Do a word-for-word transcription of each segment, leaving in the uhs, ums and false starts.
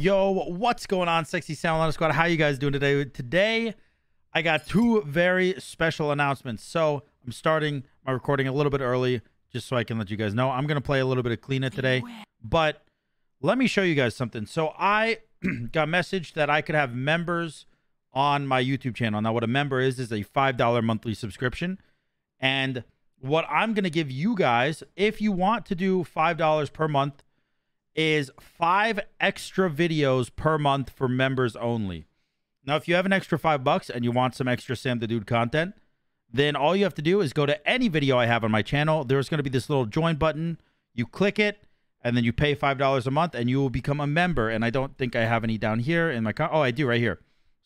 Yo, what's going on, Sexy Soundline Squad? How you guys doing today? Today, I got two very special announcements. So, I'm starting my recording a little bit early, just so I can let you guys know. I'm going to play a little bit of Cliodhna today, but let me show you guys something. So, I got messaged that I could have members on my YouTube channel. Now, what a member is, is a five dollar monthly subscription. And what I'm going to give you guys, if you want to do five dollars per month, is five extra videos per month for members only. Now, if you have an extra five bucks and you want some extra Sam the Dude content, then all you have to do is go to any video I have on my channel. There's going to be this little join button. You click it, and then you pay five dollars a month, and you will become a member. And I don't think I have any down here in my... Oh, I do right here.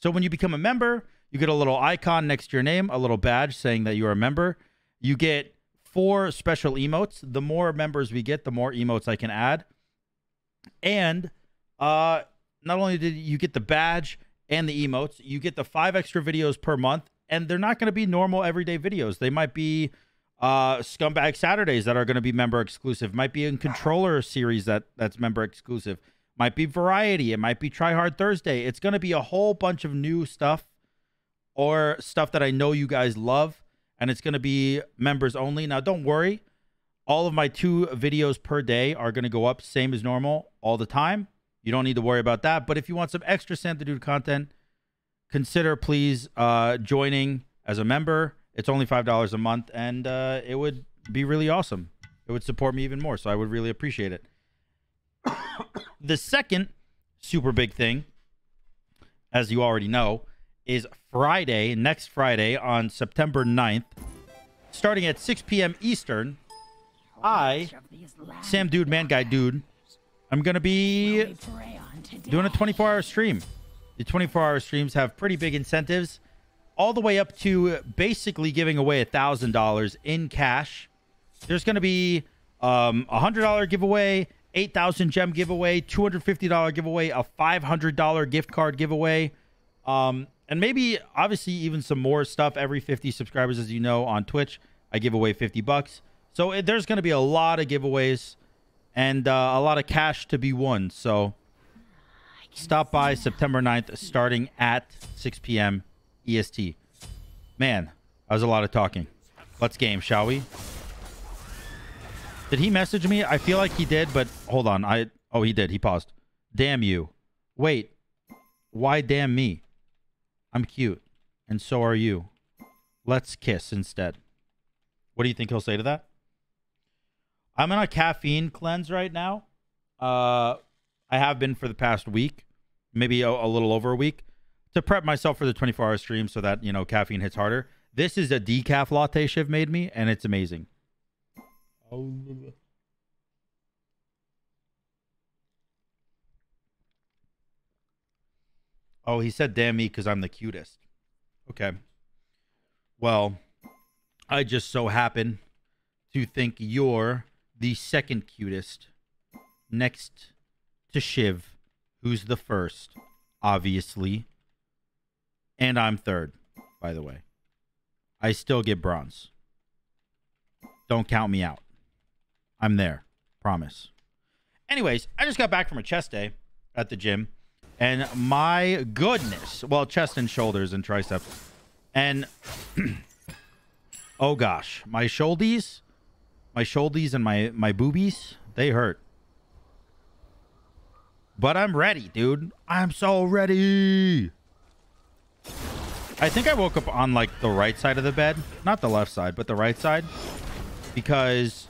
So when you become a member, you get a little icon next to your name, a little badge saying that you're a member. You get four special emotes. The more members we get, the more emotes I can add. And uh, not only did you get the badge and the emotes, you get the five extra videos per month. And they're not going to be normal everyday videos. They might be uh, Scumbag Saturdays that are going to be member exclusive. Might be in Controller series that that's member exclusive. Might be Variety. It might be Try Hard Thursday. It's going to be a whole bunch of new stuff or stuff that I know you guys love. And it's going to be members only. Now, don't worry. All of my two videos per day are going to go up same as normal all the time. You don't need to worry about that. But if you want some extra Sam the Dude content, consider please uh, joining as a member. It's only five dollars a month, and uh, it would be really awesome. It would support me even more, so I would really appreciate it. The second super big thing, as you already know, is Friday, next Friday on September ninth, starting at six p m Eastern, I, Sam Dude, Man Guy Dude, I'm going to be doing a twenty-four hour stream. The twenty-four hour streams have pretty big incentives, all the way up to basically giving away one thousand dollars in cash. There's going to be um, a one hundred dollar giveaway, eight thousand gem giveaway, two hundred fifty dollar giveaway, a five hundred dollar gift card giveaway, um, and maybe, obviously, even some more stuff. Every fifty subscribers, as you know, on Twitch, I give away fifty bucks. So it, there's going to be a lot of giveaways and uh, a lot of cash to be won. So stop by September ninth starting at six p m E S T. Man, that was a lot of talking. Let's game, shall we? Did he message me? I feel like he did, but hold on. I Oh, he did. He paused. Damn you. Wait. Why damn me? I'm cute, and so are you. Let's kiss instead. What do you think he'll say to that? I'm on a caffeine cleanse right now. Uh, I have been for the past week, maybe a, a little over a week, to prep myself for the twenty-four hour stream so that, you know, caffeine hits harder. This is a decaf latte Shiv made me, and it's amazing. Oh. Oh, he said damn me because I'm the cutest. Okay. Well, I just so happen to think you're the second cutest, next to Shiv, who's the first, obviously. And I'm third, by the way. I still get bronze. Don't count me out. I'm there. Promise. Anyways, I just got back from a chest day at the gym. And my goodness. Well, chest and shoulders and triceps. And... oh gosh, my shouldies, my shouldies and my, my boobies, they hurt. But I'm ready, dude. I'm so ready. I think I woke up on like the right side of the bed, not the left side, but the right side, because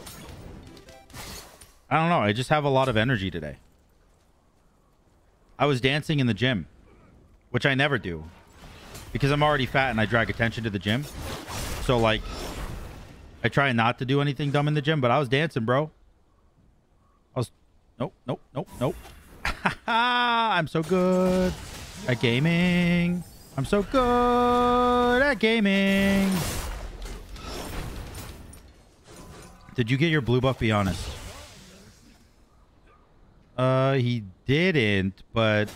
I don't know. I just have a lot of energy today. I was dancing in the gym, which I never do because I'm already fat and I drag attention to the gym. So, like, I try not to do anything dumb in the gym, but I was dancing, bro. I was... Nope, nope, nope, nope. I'm so good at gaming. I'm so good at gaming. Did you get your blue buff? Be honest. Uh, he didn't, but...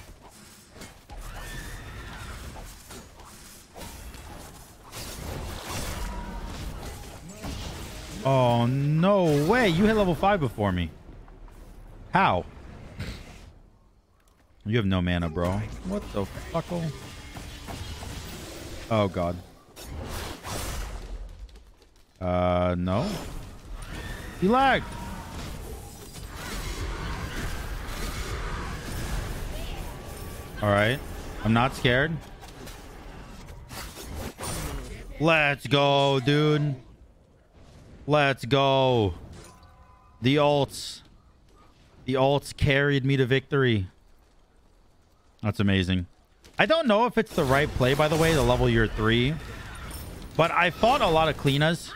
Oh, no way. You hit level five before me. How? You have no mana, bro. What the fuckle? Oh, God. Uh, no. He lagged. All right. I'm not scared. Let's go, dude. Let's go. The ults. The ults carried me to victory. That's amazing. I don't know if it's the right play, by the way, the level year three. But I fought a lot of Cliodhnas,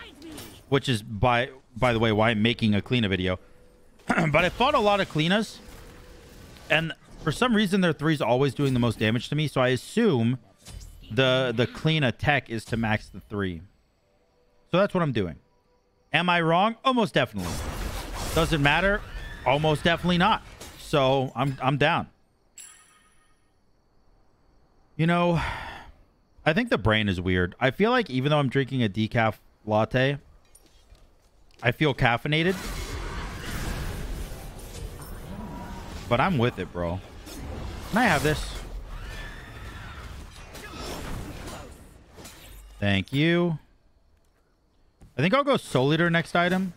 which is, by by the way, why I'm making a Cliodhna video. But I fought a lot of Cliodhnas. And for some reason, their three is always doing the most damage to me. So I assume the, the Cliodhna tech is to max the three. So that's what I'm doing. Am I wrong? Almost definitely. Doesn't matter. Almost definitely not. So I'm, I'm down. You know, I think the brain is weird. I feel like even though I'm drinking a decaf latte, I feel caffeinated. But I'm with it, bro. Can I have this? Thank you. I think I'll go Soul Eater next item.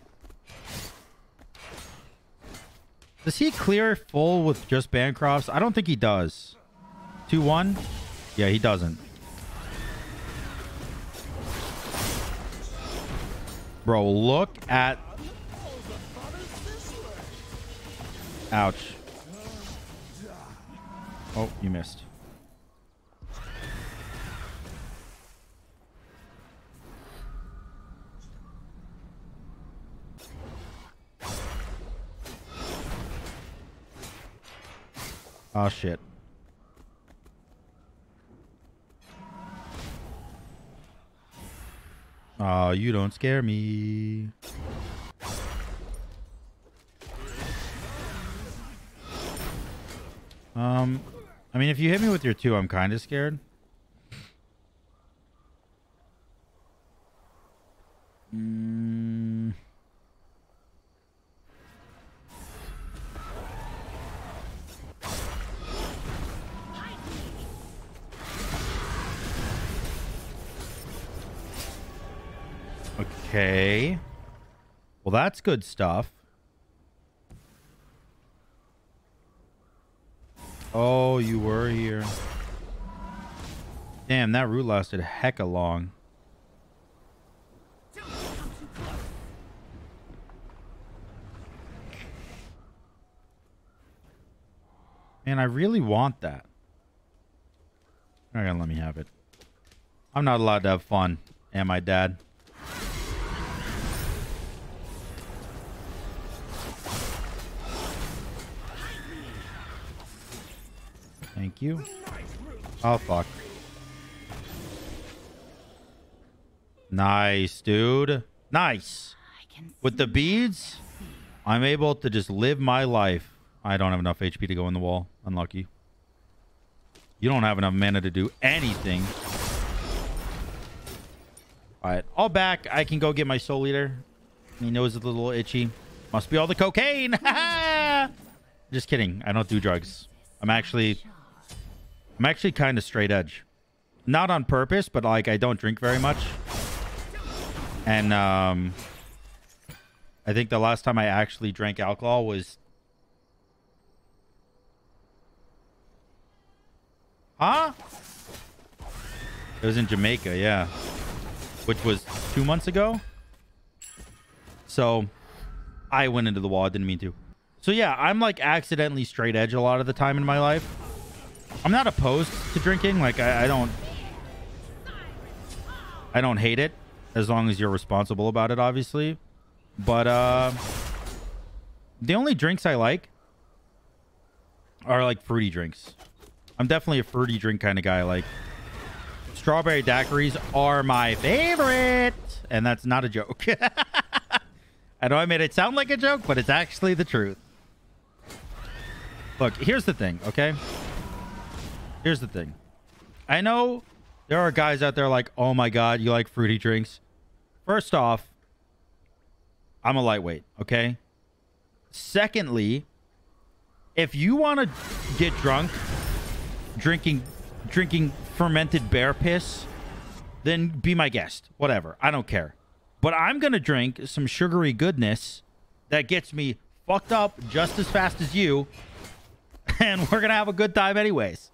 Does he clear full with just Bancrofts? I don't think he does. two one? Yeah, he doesn't. Bro, look at... Ouch. Oh, you missed. Oh, shit. Oh, you don't scare me. Um, I mean, if you hit me with your two, I'm kind of scared. Mm. Okay. Well, that's good stuff. Oh, you were here. Damn, that root lasted hecka long. Man, I really want that. Alright, let me have it. I'm not allowed to have fun, am I, Dad? Thank you. Oh, fuck. Nice, dude. Nice. With the beads, I'm able to just live my life. I don't have enough H P to go in the wall. Unlucky. You don't have enough mana to do anything. All right. All back. I can go get my Soul Eater. My nose is a little itchy. Must be all the cocaine. Just kidding. I don't do drugs. I'm actually... I'm actually kind of straight edge. Not on purpose, but like I don't drink very much. And um, I think the last time I actually drank alcohol was... Huh? It was in Jamaica, yeah. Which was two months ago. So I went into the wall. I didn't mean to. So yeah, I'm like accidentally straight edge a lot of the time in my life. I'm not opposed to drinking. Like, I, I don't... I don't hate it. As long as you're responsible about it, obviously. But, uh... the only drinks I like are, like, fruity drinks. I'm definitely a fruity drink kind of guy. Like, strawberry daiquiris are my favorite! And that's not a joke. I know I made it sound like a joke, but it's actually the truth. Look, here's the thing, okay? Here's the thing. I know there are guys out there like, oh my God, you like fruity drinks. First off, I'm a lightweight, okay? Secondly, if you want to get drunk drinking drinking fermented bear piss, then be my guest. Whatever. I don't care. But I'm going to drink some sugary goodness that gets me fucked up just as fast as you. And we're going to have a good time anyways.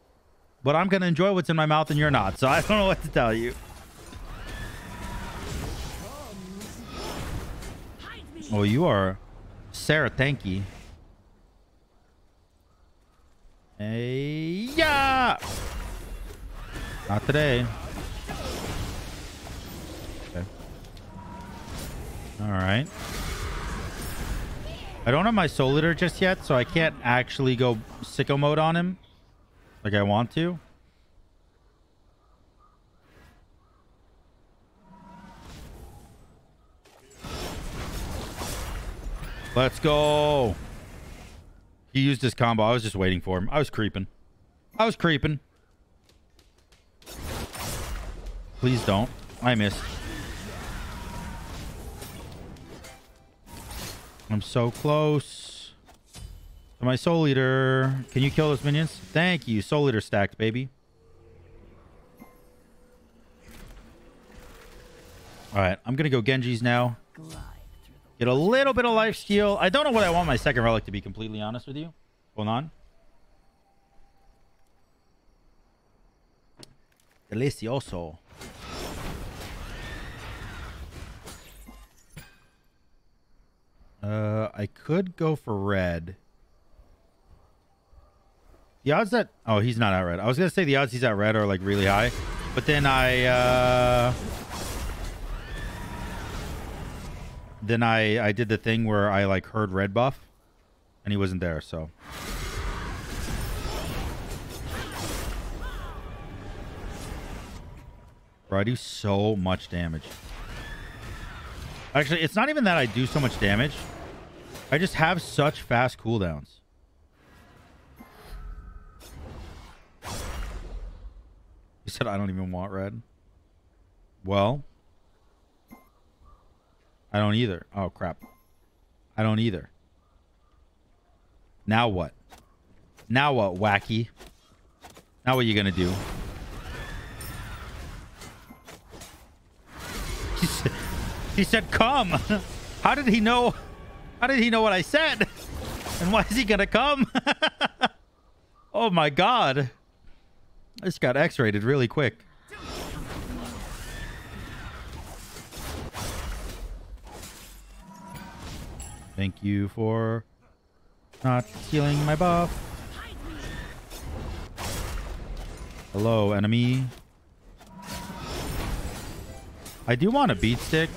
But I'm going to enjoy what's in my mouth and you're not. So I don't know what to tell you. Oh, you are Sarah Tanky. Hey, yeah! Not today. Okay. Alright. I don't have my Soul Eater just yet, so I can't actually go sicko mode on him like I want to. Let's go. He used his combo. I was just waiting for him. I was creeping. I was creeping. Please don't. I missed. I'm so close to my Soul Eater. Can you kill those minions? Thank you. Soul Eater stacked, baby. All right. I'm going to go Genji's now. Get a little bit of life steal. I don't know what I want my second relic to be completely honest with you. Hold on. Delicioso. Uh, I could go for red. The odds that... Oh, he's not at red. I was going to say the odds he's at red are like really high. But then I... Uh... Then I, I did the thing where I, like, heard red buff, and he wasn't there, so. Bro, I do so much damage. Actually, it's not even that I do so much damage. I just have such fast cooldowns. He said, I don't even want red. Well... I don't either. Oh, crap. I don't either. Now what? Now what, wacky? Now what are you going to do? He said, he said, come. How did he know? How did he know what I said? And why is he going to come? Oh, my God. I just got X-rated really quick. Thank you for not stealing my buff. Hello, enemy. I do want a beatstick.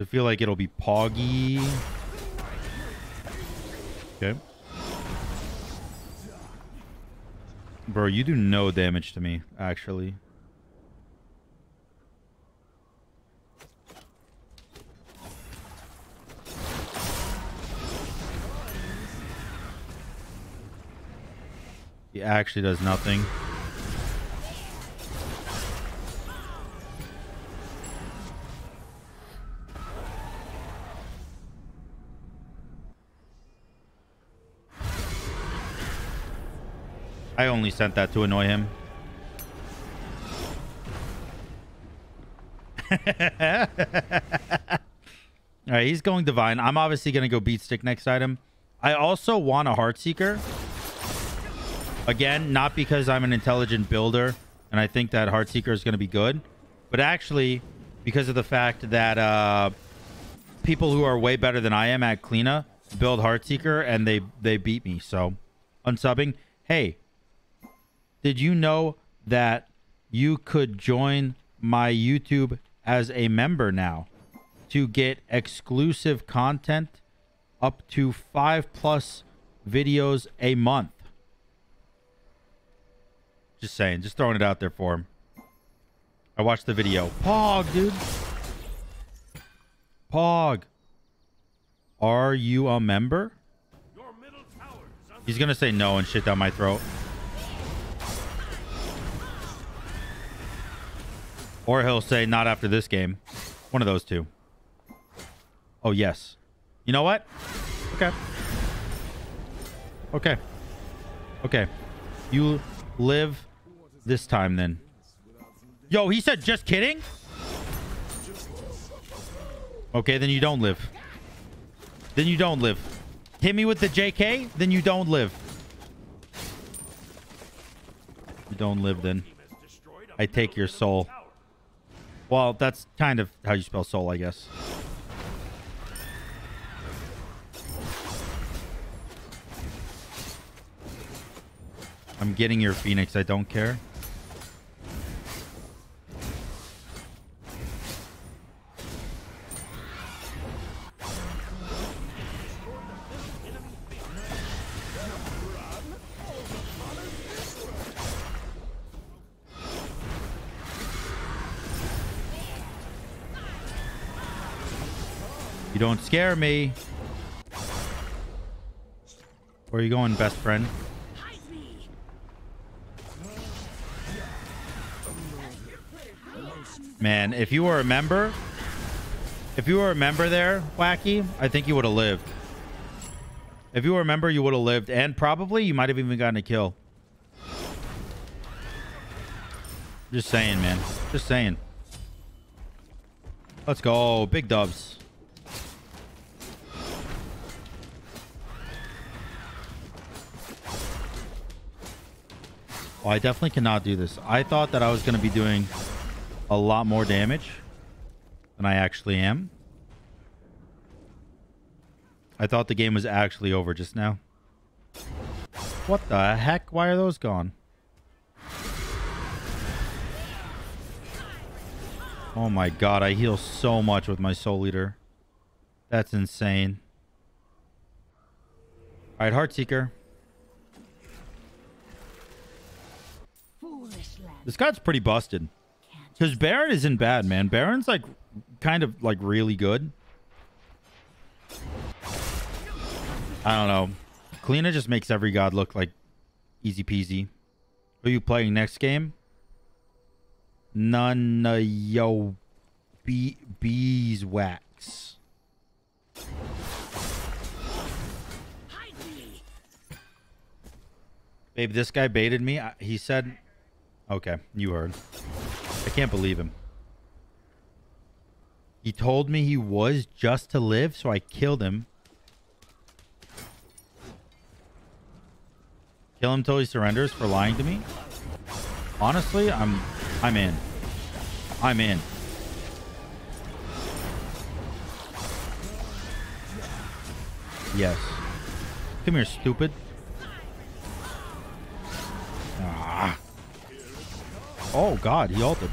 I feel like it'll be poggy. Okay. Bro, you do no damage to me, actually. He actually does nothing. I only sent that to annoy him. All right, he's going divine. I'm obviously going to go beatstick next item. I also want a Heartseeker. Again, not because I'm an intelligent builder and I think that Heartseeker is going to be good, but actually because of the fact that uh, people who are way better than I am at Cliodhna build Heartseeker and they, they beat me. So, unsubbing. Hey, did you know that you could join my YouTube as a member now to get exclusive content up to five plus videos a month? Just saying, just throwing it out there for him. I watched the video. Pog, dude. Pog. Are you a member? Your middle tower's He's gonna say no and shit down my throat. Or he'll say not after this game. One of those two. Oh yes. You know what? Okay. Okay. Okay. You live this time then. Yo, he said just kidding? Okay, then you don't live. Then you don't live. Hit me with the J K, then you don't live. You don't live then. I take your soul. Well, that's kind of how you spell soul, I guess. I'm getting your Phoenix. I don't care. You don't scare me. Where are you going, best friend? Man, if you were a member, if you were a member there, Wacky, I think you would have lived. If you were a member, you would have lived, and probably you might have even gotten a kill. Just saying, man. Just saying. Let's go, big dubs. Oh, I definitely cannot do this. I thought that I was going to be doing a lot more damage than I actually am. I thought the game was actually over just now. What the heck? Why are those gone? Oh my god, I heal so much with my Soul Eater. That's insane. Alright, Heartseeker. This guy's pretty busted. Because Baron isn't bad, man. Baron's like kind of like really good. I don't know. Cliodhna just makes every god look like easy peasy. Who are you playing next game? None of yo be beeswax. Babe, this guy baited me. I, he said... Okay, you heard. I can't believe him. He told me he was just to live, so I killed him. Kill him till he surrenders for lying to me. Honestly, I'm I'm in. I'm in. Yes. Come here, stupid. Ah. Oh god, he ulted.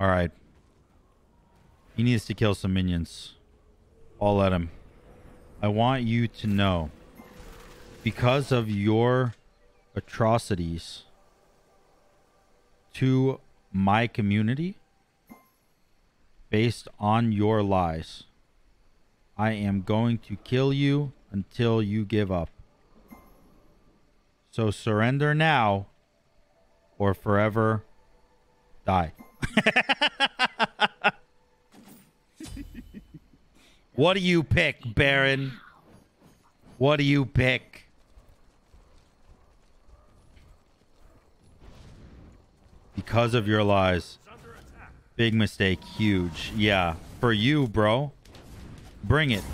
Alright. He needs to kill some minions. I'll let him. I want you to know, because of your atrocities to my community, based on your lies, I am going to kill you until you give up. So surrender now or forever die. What do you pick, Baron? What do you pick? Because of your lies. Big mistake. Huge. Yeah. For you, bro. Bring it.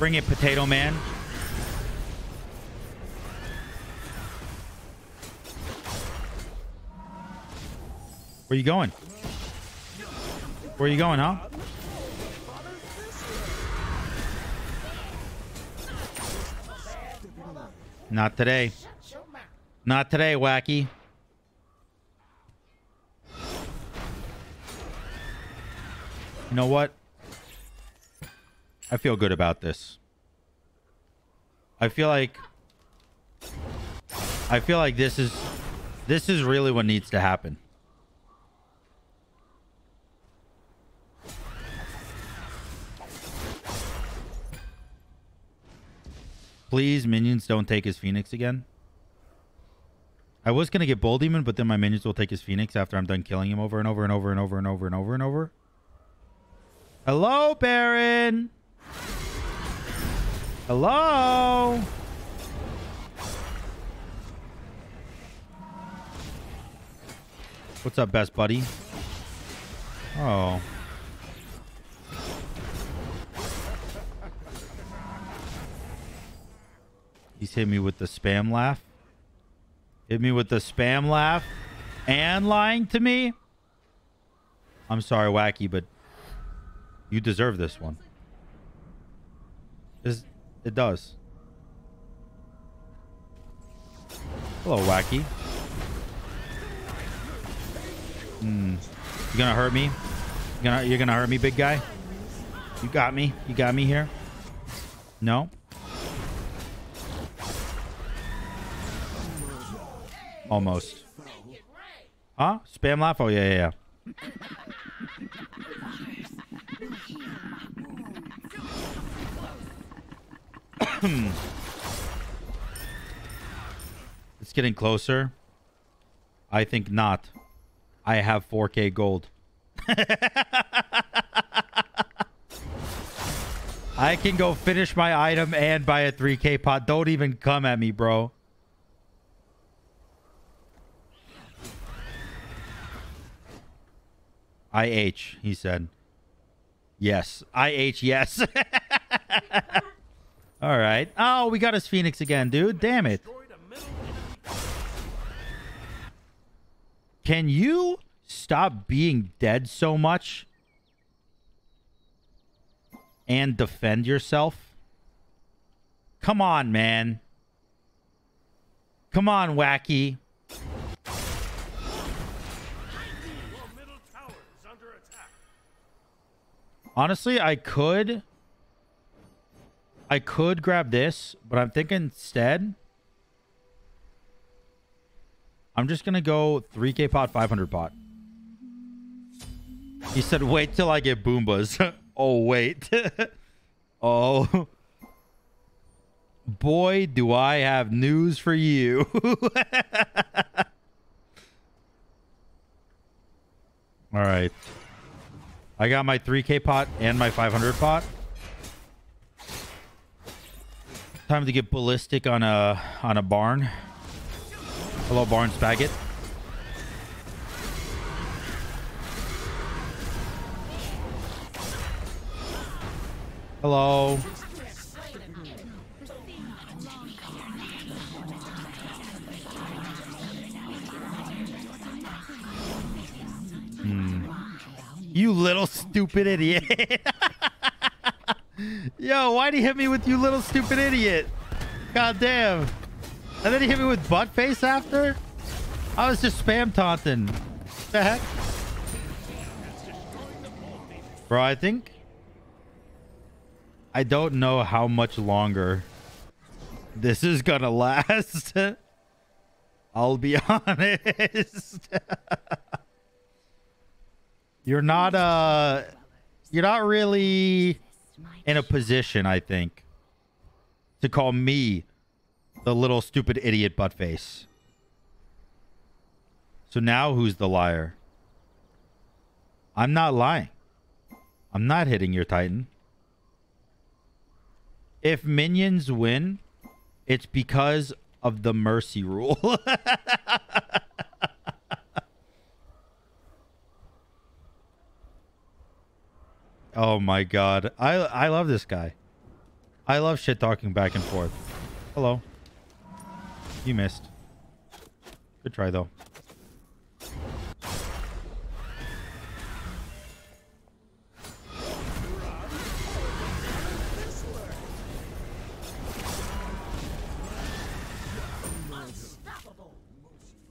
Bring it, Potato Man. Where you going? Where you going, huh? Not today. Not today, Wacky. You know what? I feel good about this. I feel like... I feel like this is... This is really what needs to happen. Please, minions don't take his Phoenix again. I was going to get Boldemon, but then my minions will take his Phoenix after I'm done killing him over and over and over and over and over and over and over. Hello, Baron! Hello? What's up, best buddy? Oh. He's hit me with the spam laugh. Hit me with the spam laugh and lying to me. I'm sorry, Wacky, but you deserve this one. It's, it does. Hello, Wacky. Mm. You gonna hurt me? You gonna, you're gonna hurt me, big guy? You got me. You got me here. No. Almost. Huh? Spam laugh? Oh, yeah, yeah, yeah. It's getting closer. I think not. I have four K gold. I can go finish my item and buy a three K pot. Don't even come at me, bro. I H, he said. Yes. I H, yes. All right. Oh, we got his Phoenix again, dude. Damn it. Can you stop being dead so much and defend yourself? Come on, man. Come on, Wacky. Honestly, I could... I could grab this, but I'm thinking instead... I'm just going to go three K pot, five hundred pot. He said, wait till I get Boombas. Oh, wait. Oh. Boy, do I have news for you. All right. I got my three K pot and my five hundred pot. Time to get ballistic on a on a barn. Hello, Barnes Baggett. Hello. Mm. You little stupid idiot. Yo, why'd he hit me with you little stupid idiot? God damn. And then he hit me with butt face after? I was just spam taunting. What the heck? Bro, I think... I don't know how much longer this is gonna last. I'll be honest. You're not, uh... You're not really in a position, I think, to call me the little stupid idiot butt face. So now who's the liar? I'm not lying. I'm not hitting your Titan. If minions win, it's because of the mercy rule. Oh my god. I I love this guy. I love shit talking back and forth. Hello. You missed. Good try, though.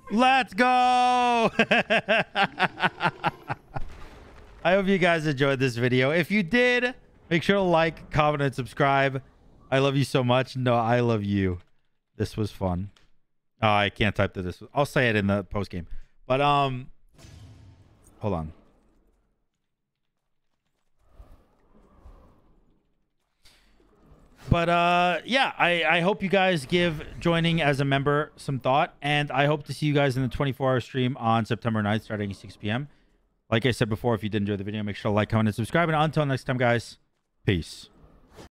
Let's go! I hope you guys enjoyed this video. If you did, make sure to like, comment, and subscribe. I love you so much. No, I love you. This was fun. Uh, I can't type this. I'll say it in the post game. But, um, hold on. But, uh, yeah, I, I hope you guys give joining as a member some thought. And I hope to see you guys in the twenty-four hour stream on September ninth starting at six P M Like I said before, if you did enjoy the video, make sure to like, comment, and subscribe. And until next time, guys, peace.